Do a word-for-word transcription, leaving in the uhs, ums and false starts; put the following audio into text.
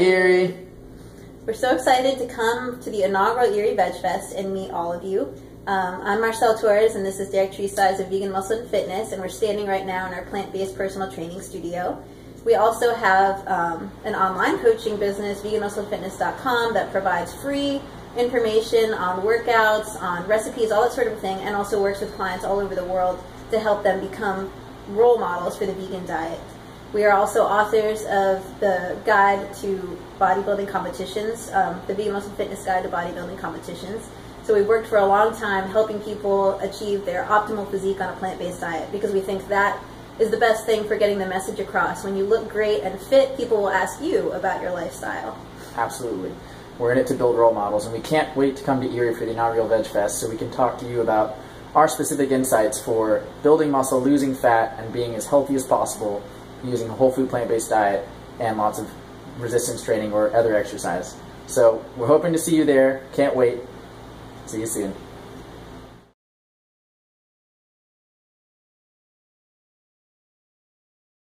Erie. We're so excited to come to the inaugural Erie VegFest and meet all of you. Um, I'm Marcella Torres, and this is Derek Tresize of Vegan Muscle Fitness, and we're standing right now in our plant-based personal training studio. We also have um, an online coaching business, Vegan Muscle Fitness dot com, that provides free information on workouts, on recipes, all that sort of thing, and also works with clients all over the world to help them become role models for the vegan diet. We are also authors of the Guide to Bodybuilding Competitions, um, the Vegan Muscle Fitness Guide to Bodybuilding Competitions. So we worked for a long time helping people achieve their optimal physique on a plant-based diet, because we think that is the best thing for getting the message across. When you look great and fit, people will ask you about your lifestyle. Absolutely. We're in it to build role models, and we can't wait to come to Erie for the inaugural VegFest so we can talk to you about our specific insights for building muscle, losing fat, and being as healthy as possible using a whole food plant-based diet and lots of resistance training or other exercise. So we're hoping to see you there. Can't wait. See you soon.